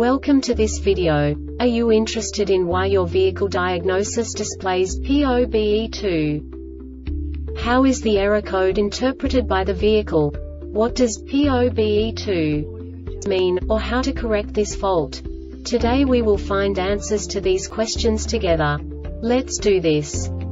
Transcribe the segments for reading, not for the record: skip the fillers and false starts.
Welcome to this video. Are you interested in why your vehicle diagnosis displays P0BE2? How is the error code interpreted by the vehicle? What does P0BE2 mean, or how to correct this fault? Today we will find answers to these questions together. Let's do this.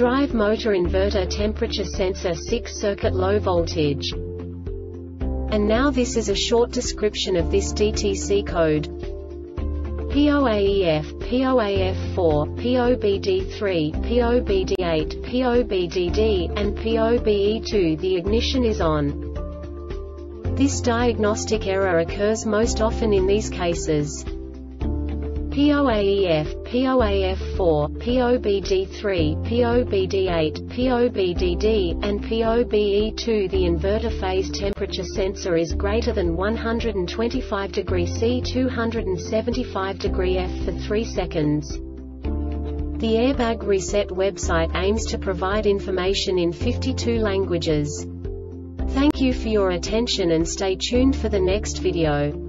drive motor inverter temperature sensor 6-circuit low voltage. And now this is a short description of this DTC code. P0AEF, P0AF4, P0BD3, P0BD8, P0BDD, and P0BE2. The ignition is on. This diagnostic error occurs most often in these cases. P0AEF, P0AF4, P0BD3, P0BD8, P0BDD, and P0BE2. The inverter phase temperature sensor is greater than 125 degrees C 275 degrees F for 3 seconds. The Airbag Reset website aims to provide information in 52 languages. Thank you for your attention and stay tuned for the next video.